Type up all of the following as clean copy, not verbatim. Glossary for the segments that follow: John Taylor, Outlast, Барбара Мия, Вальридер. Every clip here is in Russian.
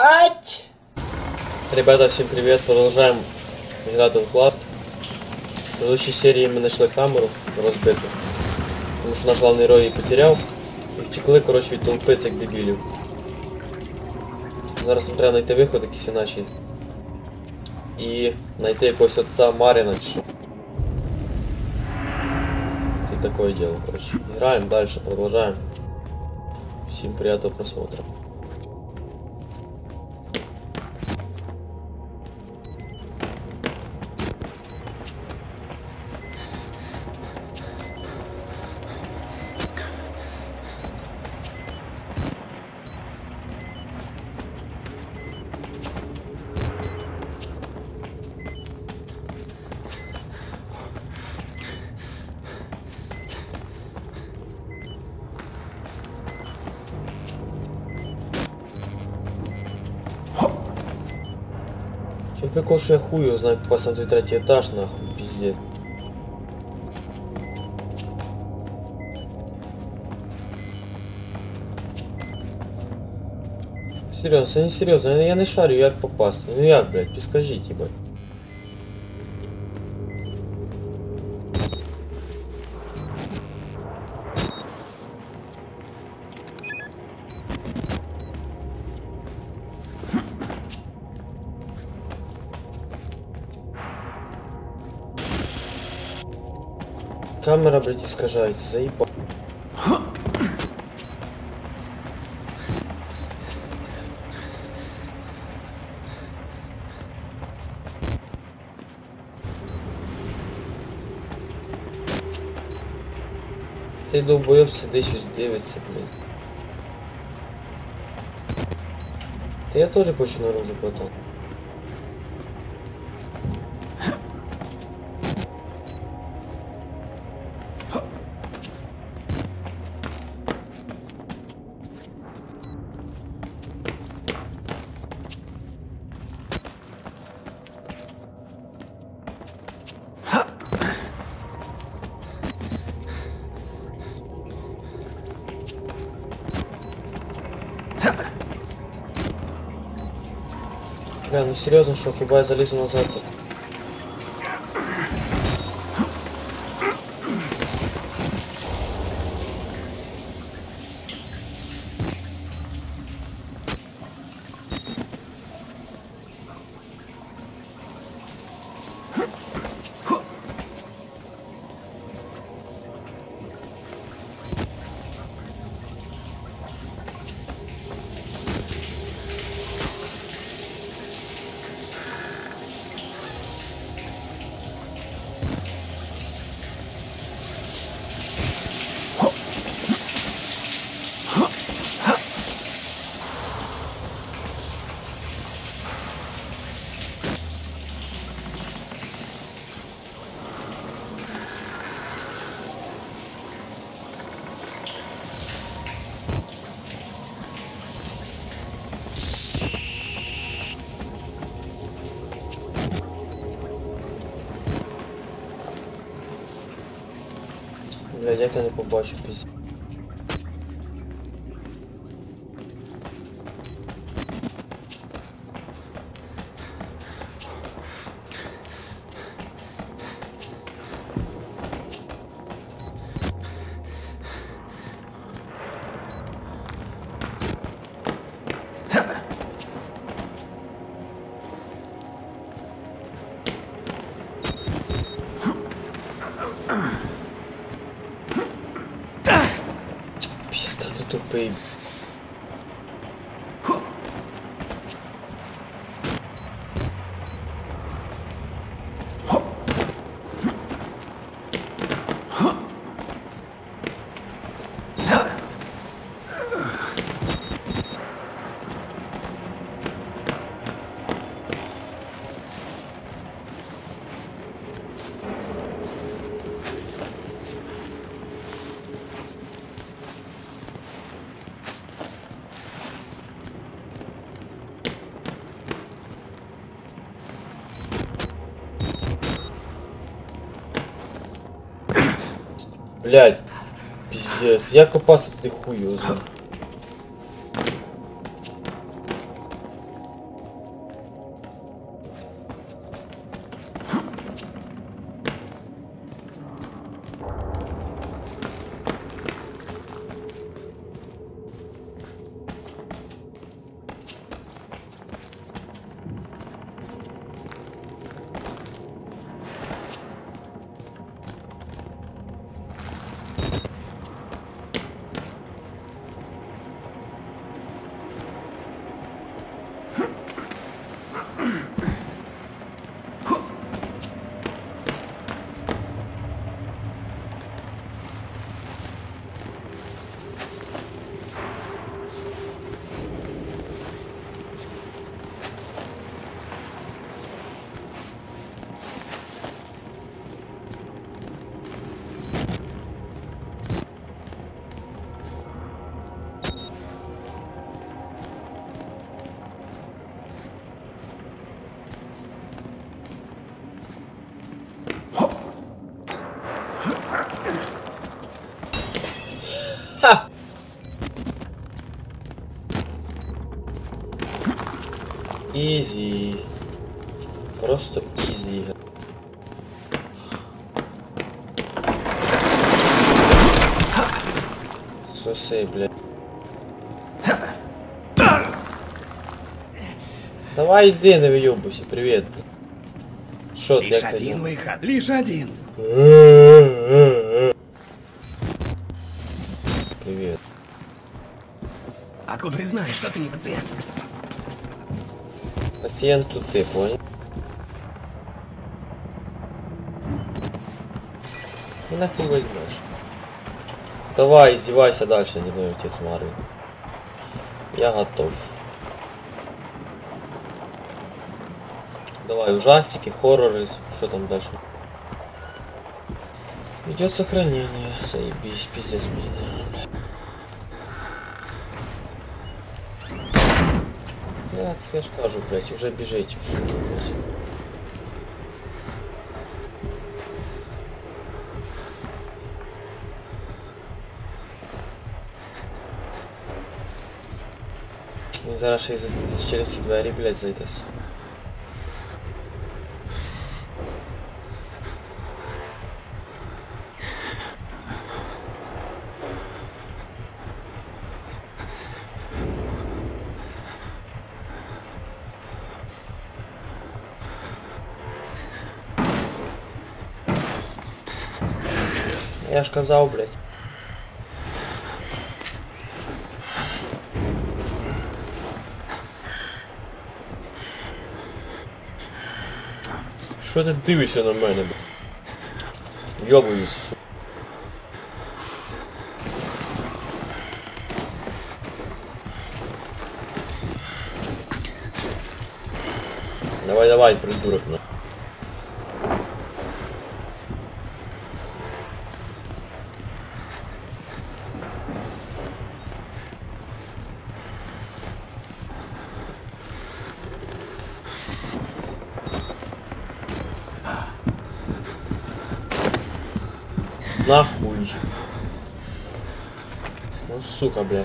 Ать! Ребята, всем привет! Продолжаем играть Outlast. В предыдущей серии мы нашли камеру разбитую, потому что наш главный герой ее потерял. И втекли, короче, від толпи цих дебілів. Зараз треба знайти виход якийсь іначе. І знайти якогось отця Маріна чи що. Це таке діло, короче. Граємо далі, продовжуємо. Всім приємного просмотру. Прикол, что я хую знаю, как попасть на твой третий этаж, нахуй, пиздец. Серьезно, не серьезно, я не шарю, я как попасть. Ну я, блядь, подскажите, ебать. Камера, блядь, искажается, заебал. Ты долбоёб сидишь с 9, блядь. Ты я тоже хочу наружу потом. Бля, ну серьезно, что хиба я залезу назад так. Блядь, як я не побачу, пиздец. Тупый. Блядь, пиздец, я купаться ты хуёзно. Изи. Просто изи. Сусей, блядь. Давай иди на въебуйся, привет. Шо, лишь один выход, лишь один. Привет. Откуда ты знаешь, что ты не пациент? Пациент тут ты, понял? И нахуй возьмешь. Давай, издевайся дальше, не мой отец Марвин. Я готов. Давай, ужастики, хорроры, что там дальше? Идет сохранение, заебись, пиздец меня. Да, я же кажу, блядь, уже бежите, сука, блядь. И зараз ще через ці двері, блядь, зайдесь. Я ж сказал, блядь. Что ты дивишься на меня, блядь? Ёбаюсь, сука. Давай, давай, придурок, на. Нахуй. Ну сука, бля.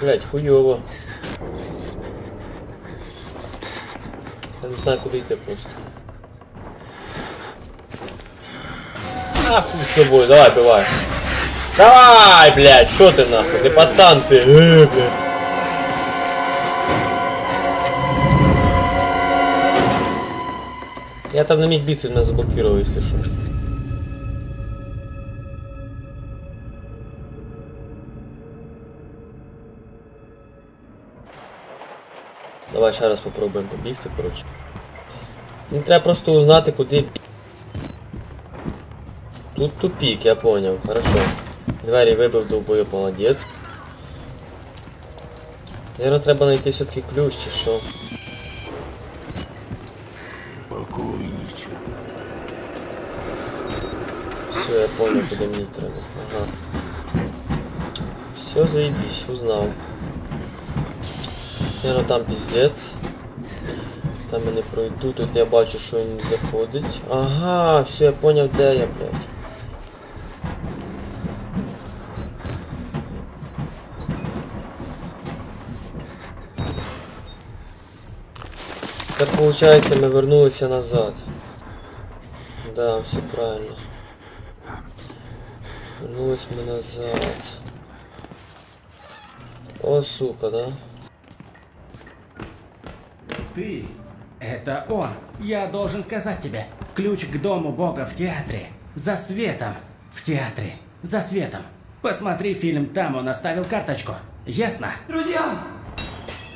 Блять, хуёво. Я не знаю, куда идти просто. Нахуй с собой, давай, бывай. Давай, блядь, что ты нахуй? Ты пацан ты. Блядь. Я там на миг битвы меня заблокировал, если что. Давай еще раз попробуем побегать, короче. Мне треба просто узнать, куда... Тут тупик, я понял, хорошо. Двери выбив, долбоёб, молодец. Наверное, треба найти все-таки ключ, чи шо. Я понял, куда мне треба. Ага. Все, заебись, узнал. Наверное, там пиздец. Там я не пройду, тут я бачу, что он не доходит. Ага, все, я понял, где я, блядь. Так получается, мы вернулись назад. Да, все правильно. Вернулись мы назад. О, сука, да? Ты? Это он. Я должен сказать тебе. Ключ к дому бога в театре. За светом. В театре. За светом. Посмотри фильм, там он оставил карточку. Ясно? Друзья!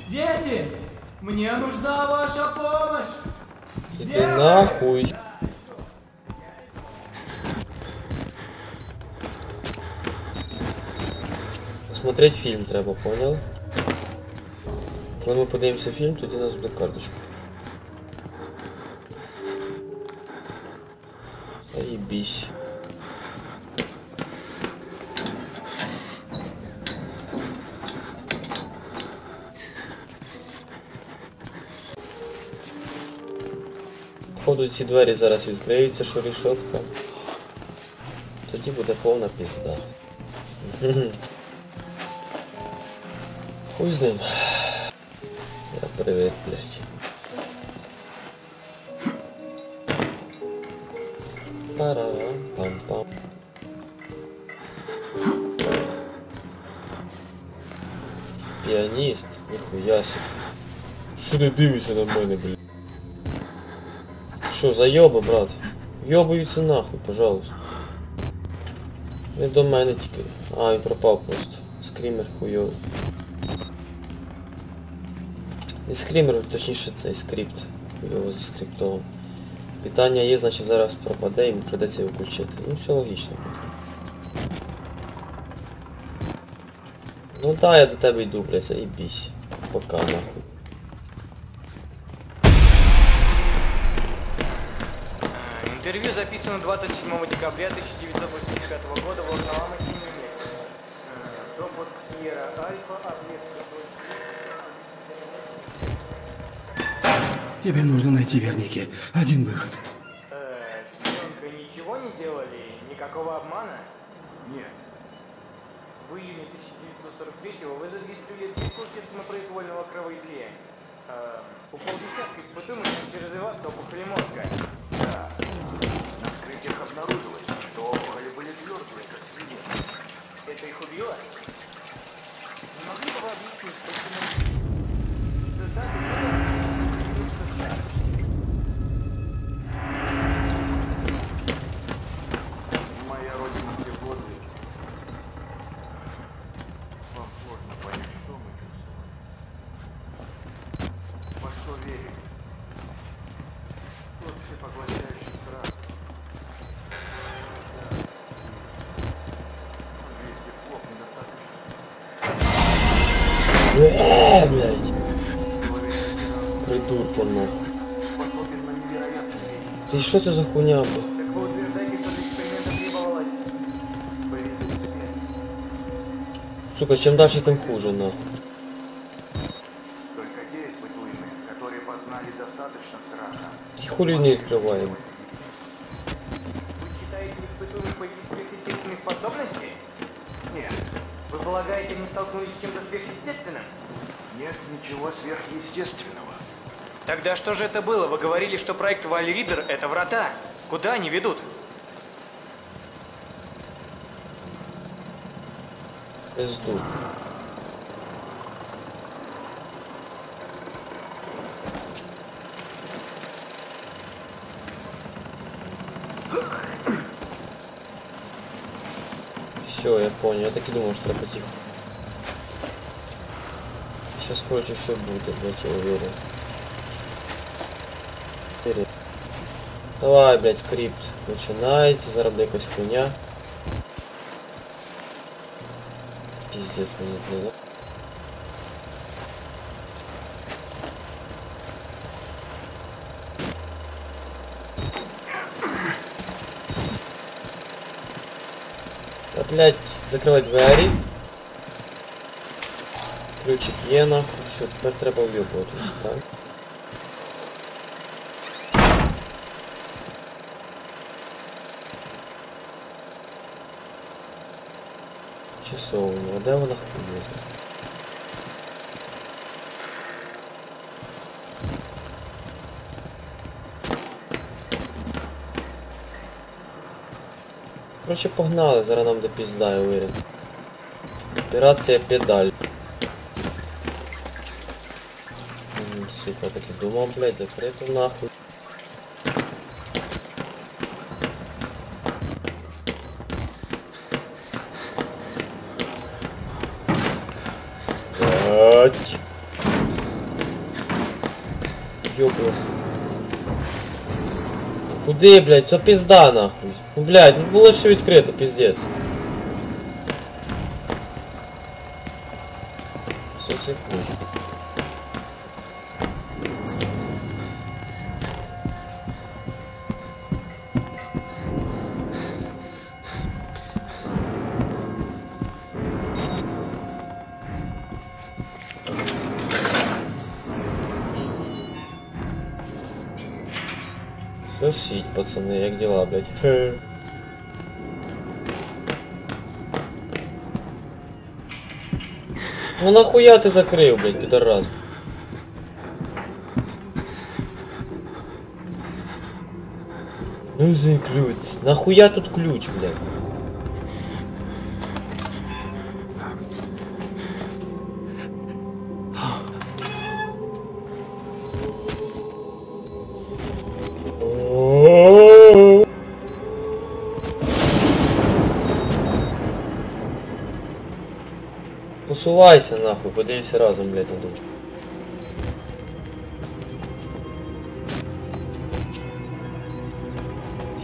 Дети! Мне нужна ваша помощь! Иди нахуй! Смотреть фильм треба, понял? Когда мы подаемся в фильм, тогда у нас будет карточка. Заебись. Походу эти двери зараз откроются, что решетка. Тоді будет полная пизда. Хуй с ним. Я привык, блядь. Парарам-пам-пам. Пианист, нихуя себе. Що ти дивишся на мене, блядь? Що, заєба, брат? Ёбаються нахуй, пожалуйста. Він до мене тільки... А, він пропав просто. Скрімер хуйовий. Не скрімер, точніше цей скрипт. Хуйово заскриптовано. Питання є, значить зараз пропаде, йому придеться його включити. Ну все логічно. Ну да, я до тебе йду, блядь, заїбісь. Пока, нахуй. Интервью записано 27 декабря 1985 года в Оклахома, Кении. Допуск Сьерра Альфа, объект... Тебе нужно найти верники. Один выход. Вы ничего не делали? Никакого обмана? Нет. В июне 1943-го вы задействовали 3 случая самопроизвольного кровоизлияния. У полдесятки испытуемых развиваться опухоли мозга. На вскрытиях обнаружилось, что опухоли были твердые, как цемент. Это их убило? Не могли бы вы объяснить, почему... Да, да, да, да. Придурки нахуй. Ты что это за хуйня, бля? Сука, чем дальше, тем хуже, нахуй. Ты хули не открываем. Полагаете, мы столкнулись с чем-то сверхъестественным? Нет ничего сверхъестественного. Тогда что же это было? Вы говорили, что проект Вальридер — это врата. Куда они ведут? Пизду. Все, я понял, я так и думал, что я потиху. Сейчас, короче, все будет, блядь, я уверен. Вперед. Давай, блядь, скрипт. Начинайте, заработай какая-то хуйня. Пиздец, мне, блядь, да? Блять, закрывать двери. Ключик є, нахуй. Все, теперь треба в'єбувати, так? Часовня, а де вона хуйня? Короче, погнали, зараз нам до пізда, я уверен. Операція педаль. Сука, так і думав, блядь, закрито нахуй. Блядь. Ёбу. Куди, блядь, то пізда нахуй? Ну, блядь, ну было все открыто, пиздец. Все, все хуже. Все сидь, пацаны, як дела, блядь? Ну нахуя ты закрыл, блядь, пидорас? Ну за ключ. Нахуя тут ключ, блядь? Сувайся нахуй, поделись разом, блядь, на дочь.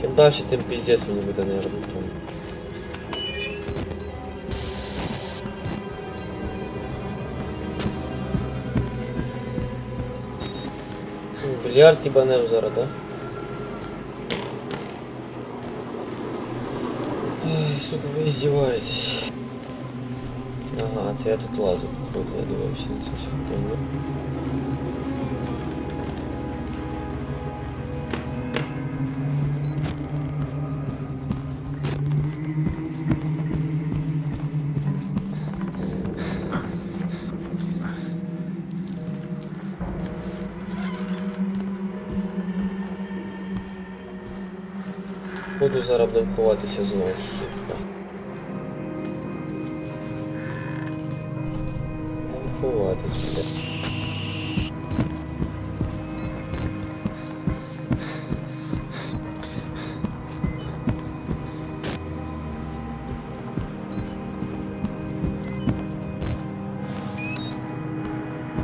Чем дальше, тем пиздец мне будет, наверное, потом. Бильярд ебанер зараз, да? Ой, сука, вы издеваетесь. Ага, это я тут лазу, походу, я думаю, вообще не совсем понял. Походу, зараз будемо ховатися знову, сука.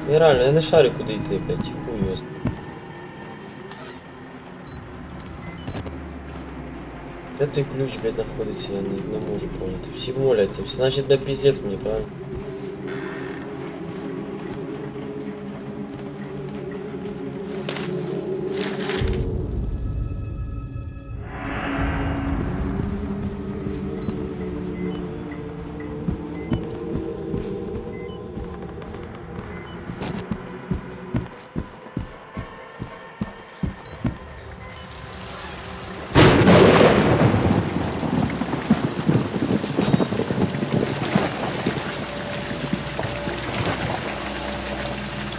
Я реально, я не шарю, куда идти, блядь, хуёс. Этот ключ, блядь, находится, я не могу понять. Все молятся, значит, да пиздец мне, правильно?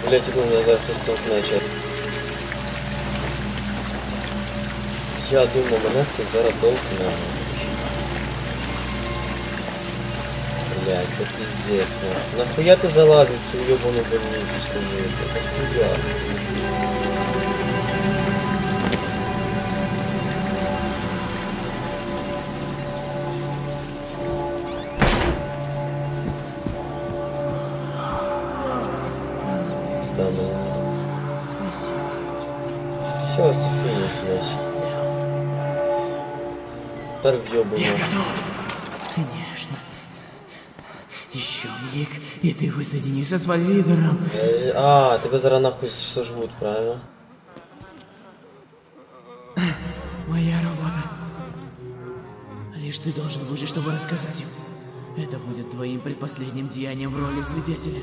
Блять, иду назад, кто столкнулся. Я думал, нахуй зараз долг на. Блять, это пиздец, нахуй. Нахуя ты залазил в эту ебаную больницу, скажи, нахуя? Все, сфиниш, блядь. Торгёбаный. Я готов. Конечно. Еще миг, и ты высоединишься с Вальридером. А, тебя зараз нахуй сожгут, правильно? Моя работа. Лишь ты должен будешь, чтобы рассказать им. Это будет твоим предпоследним деянием в роли свидетеля.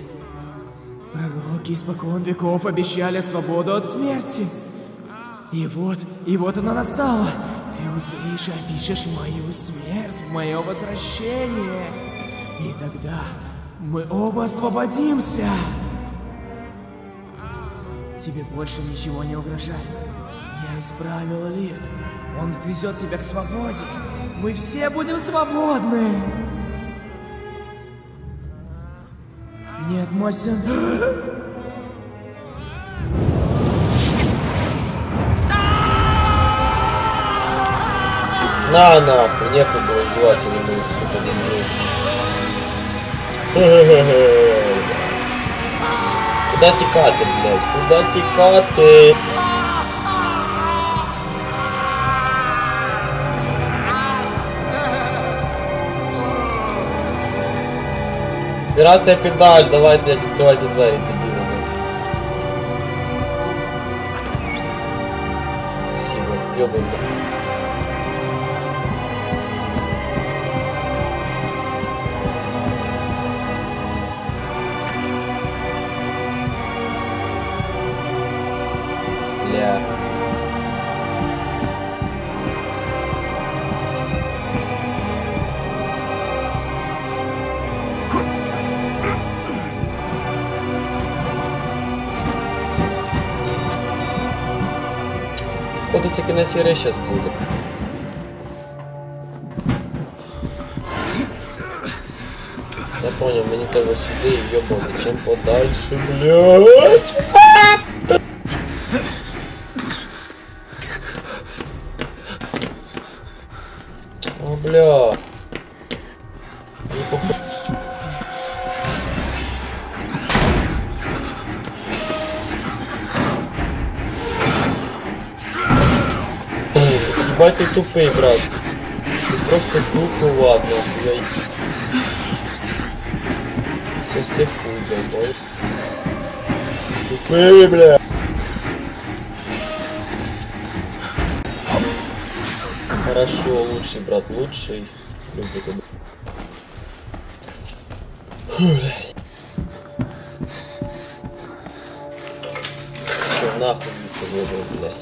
Пророки испокон веков обещали свободу от смерти. И вот она настала. Ты узришь и опишешь мою смерть, мое возвращение. И тогда мы оба освободимся. Тебе больше ничего не угрожает. Я исправила лифт. Он отвезет тебя к свободе. Мы все будем свободны. Нет, Мосин. На, нахуй, нехуй было звать, я не буду, сука, Куда текаты, блядь? Куда текаты? Операция педаль, давай, блядь, открывайте двери, дебилы, блядь. Спасибо, ёбай, блядь. кажется, киносерия сейчас будет. Я понял, мне тогда сюда и ёбал, зачем подальше, блядь? О, бля. Ебать ты тупый, брат. Ты просто тупый, ладно, блядь. Все хуй, блядь. Тупые, блядь. Хорошо, лучший, брат, лучший. Люблю. Фу, блядь. Все, нахуй, блядь.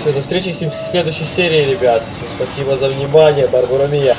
Все, до встречи в следующей серии, ребят. Все, спасибо за внимание, Барбара Мия.